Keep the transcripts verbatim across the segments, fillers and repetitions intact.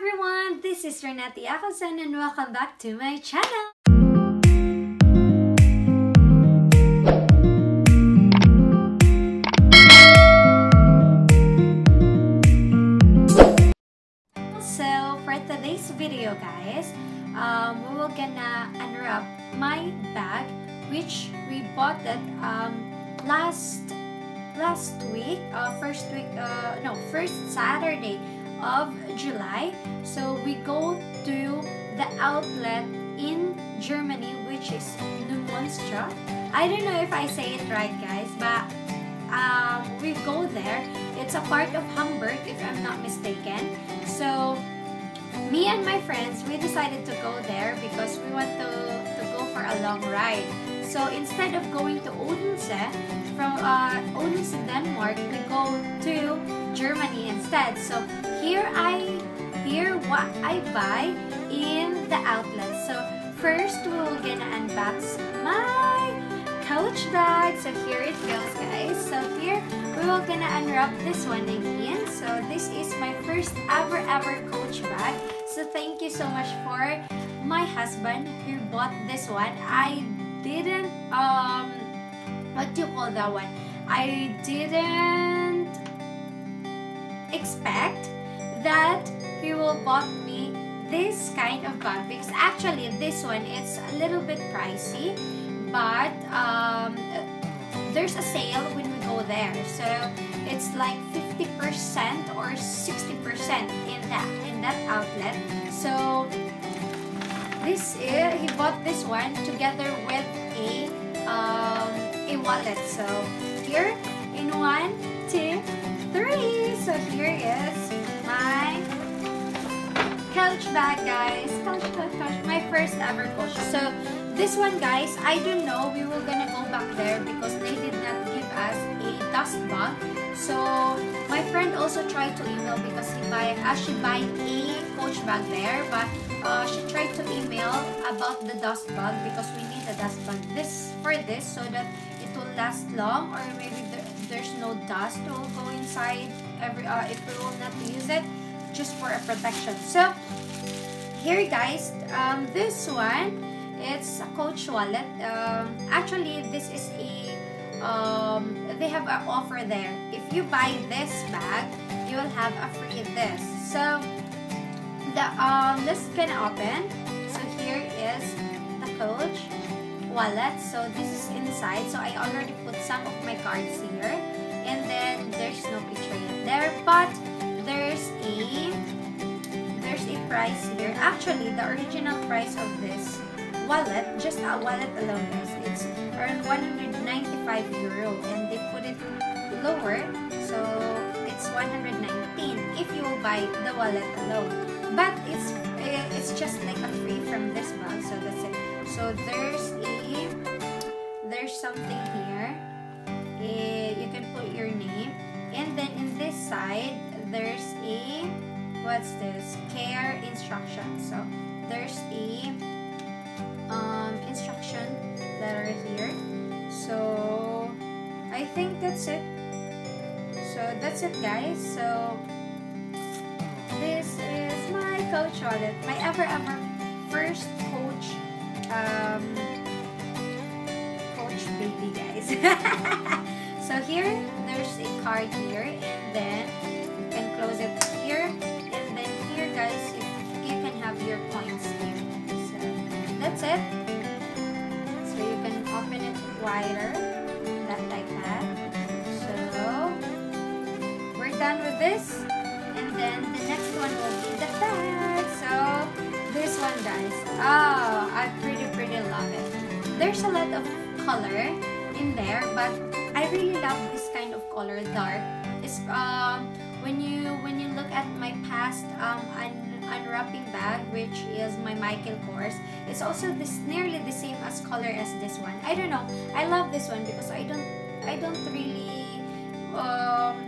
everyone, this is Reneth Jakobsen and welcome back to my channel. So for today's video guys, um, we will gonna unwrap my bag which we bought at um, last last week, uh, first week, uh, no, first Saturday of July. So we go to the outlet in Germany which is Neumünster. I don't know if I say it right guys, but um, we go there. It's a part of Hamburg if I'm not mistaken. So me and my friends, we decided to go there because we want to, to go for a long ride. So instead of going to Odense, from uh, Odense, Denmark, we go to Germany instead. So here I here what I buy in the outlet. So first we're gonna unbox my Coach bag. So here it goes guys. So here we're gonna unwrap this one again. So this is my first ever ever Coach bag. So thank you so much for my husband who bought this one. I didn't um what do you call that one? I didn't expect that he will bought me this kind of bag because actually this one, it's a little bit pricey, but um, there's a sale when we go there, so it's like fifty percent or sixty percent in that in that outlet. So this uh, he bought this one together with a um, a wallet. So here in one, two, three. So here is my Coach bag guys, Coach, Coach, Coach, my first ever Coach. So this one guys, I don't know, we were gonna go back there because they did not give us a dust bag. So my friend also tried to email because he buy, uh, she buy a Coach bag there, but uh, she tried to email about the dust bag because we need a dust bag this for this so that it will last long, or maybe there, there's no dust will go inside every uh, if we will not use it, just for a protection. So here guys, um, this one, it's a Coach wallet. Um, actually this is a um, they have an offer there. If you buy this bag you will have a free this. So the um, this can open. So here is the Coach wallet. So this is inside. So I already put some of my cards here, and then there's no picture yet there, but there's a there's a price here. Actually the original price of this wallet, just a wallet alone guys, it's around one hundred ninety-five euro, and they put it lower, so it's one hundred nineteen if you will buy the wallet alone, but it's it's just like a free from this bag. So that's it. So there's a there's something here, a, you can put your name, and then in this side there's a, what's this, care instruction. So there's a um, instruction letter here. So I think that's it. So that's it guys. So this is my Coach wallet, my ever ever first Coach um, Coach baby guys. So here there's a card here, and then can close it here, and then here guys you, you can have your points here. So that's it. So you can open it wider, that like that. So we're done with this, and then the next one will be the bag. So this one guys, oh I pretty pretty love it. There's a lot of color in there, but I really love this kind of color, dark. It's um When you when you look at my past um, un unwrapping bag, which is my Michael Kors, it's also this nearly the same as color as this one. I don't know. I love this one because I don't I don't really um,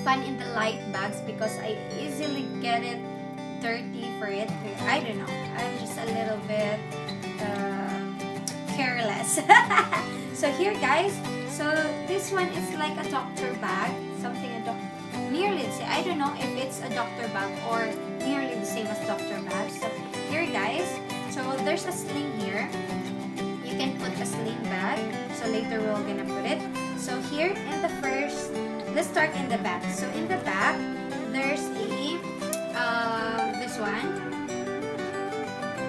fun in the light bags because I easily get it dirty for it. I don't know. I'm just a little bit uh, careless. So here, guys. So this one is like a doctor bag, something a doctor. nearly the same. I don't know if it's a Doctor Bag or nearly the same as Doctor Bag. So here guys, so there's a sling here. You can put a sling bag. So later we're gonna put it. So here in the first, let's start in the back. So in the back, there's the, uh, this one.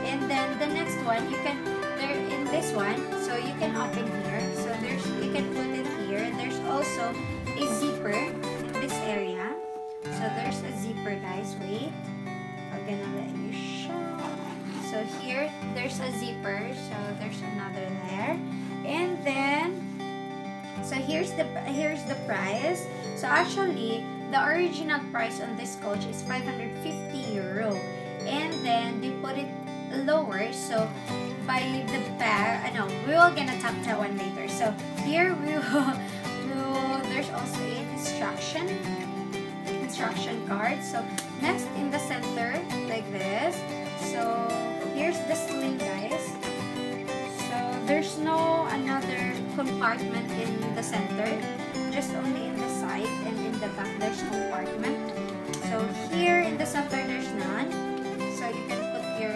And then the next one, you can, there in this one, so you can open here. So there's, you can put it here. There's also a zipper in this area. So there's a zipper, guys. Wait, I'm gonna let you show. So here there's a zipper, so there's another there, and then so here's the here's the price. So actually the original price on this coach is five hundred fifty euro, and then they put it lower. So by the bag, I know we will gonna tap that one later. So here we will do, there's also a instruction instruction card. So next in the center like this. So here's the sling, guys. So there's no another compartment in the center, just only in the side, and in the back there's compartment. So here in the center there's none. So you can put your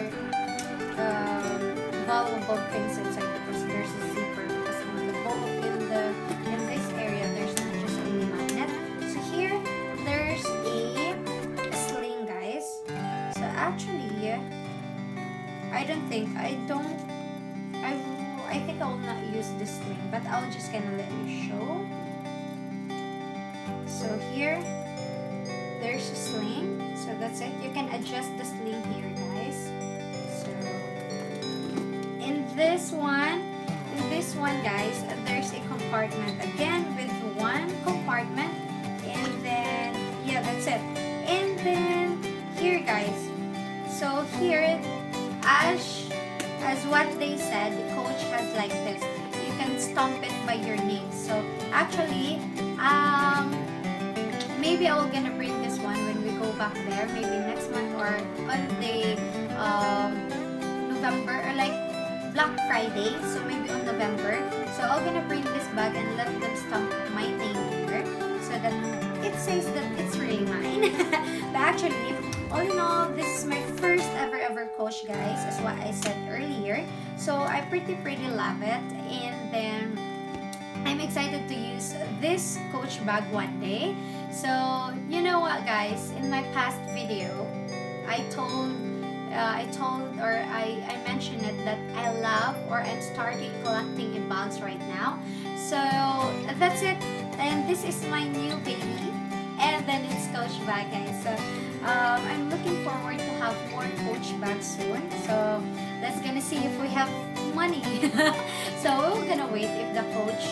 Um, valuable things inside, because there's a zipper, because in the bowl, in the in this area there's not just any magnet. So here there's a, a sling, guys. So actually I don't think I don't I I think I will not use this sling, but I'll just kind of let you show. So here there's a sling. So that's it. You can adjust the sling here, guys. This one, in this one, guys, there's a compartment again with one compartment, and then yeah, that's it. And then here, guys. So here, as as what they said, Coach has like this. You can stamp it by your name. So actually, um, maybe I'm gonna bring this one when we go back there. Maybe next month or on the um, November or like Black Friday, so maybe on November. So I'm gonna bring this bag and let them stamp my name here, so that it says that it's really mine. But actually, all in all, this is my first ever ever coach, guys, as what I said earlier. So I pretty pretty love it, and then I'm excited to use this coach bag one day. So you know what, guys, in my past video, I told Uh, I told or I, I mentioned it that I love or I'm starting collecting bags right now. So that's it, and this is my new baby, and then it's coach bag, guys. So um, I'm looking forward to have more coach bags soon. So let's gonna see if we have money. So we're gonna wait if the coach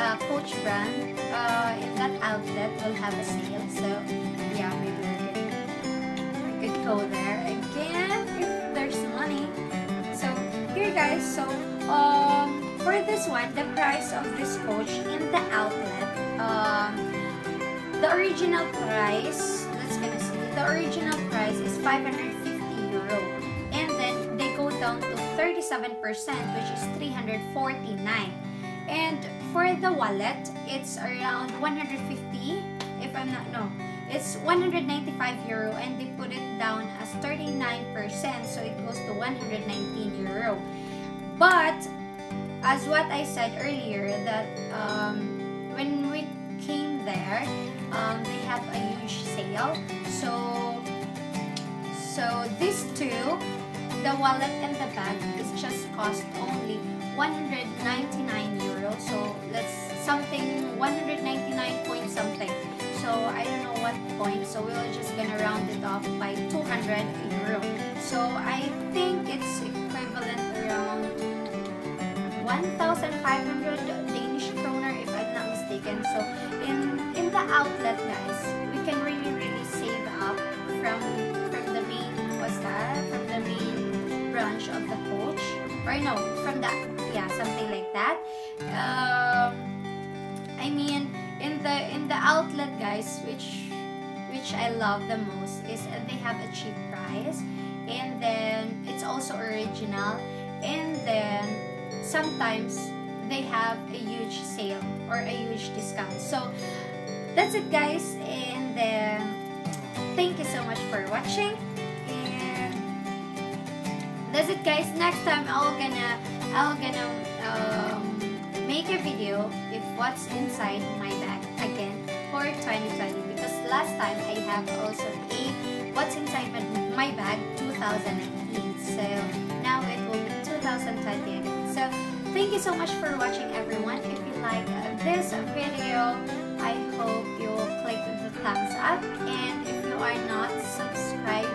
uh, coach brand uh, in that outlet will have a sale. So yeah, maybe we could, we could go there again. Guys, so um, for this one, the price of this coach in the outlet, um, the original price, let's gonna see, the original price is five hundred fifty euro, and then they go down to thirty-seven percent, which is three hundred forty-nine, and for the wallet, it's around one hundred fifty, if I'm not, no, it's one hundred ninety-five euro, and they put it down as thirty-nine percent, so it goes to one hundred nineteen euro. But as what I said earlier, that um, when we came there, um, they have a huge sale. So, so these two, the wallet and the bag, is just cost only one hundred ninety-nine euro. So that's something one hundred ninety-nine point something. So I don't know what point. So we're just gonna round it off by two hundred euro. So I think it's equivalent around one thousand five hundred Danish kroner, if I'm not mistaken. So in in the outlet, guys, we can really really save up from from the main what's that from the main branch of the coach, or no, from that, yeah, something like that. Um, I mean, in the in the outlet, guys, which which I love the most is they have a cheap price, and then it's also original, and then sometimes they have a huge sale or a huge discount. So that's it guys, and uh, thank you so much for watching, and that's it guys. Next time I'll gonna I'll gonna um, make a video if what's inside my bag again for twenty twenty, because last time I have also a what's inside my bag two thousand eighteen, so now it will be two thousand twenty again. So thank you so much for watching everyone. If you like uh, this video, I hope you will click the thumbs up, and if you are not subscribed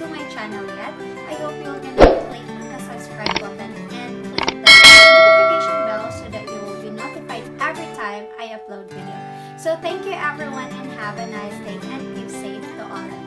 to my channel yet, I hope you're gonna click the subscribe button and click the notification bell so that you will be notified every time I upload video. So thank you everyone, and have a nice day, and keep safe to all of you.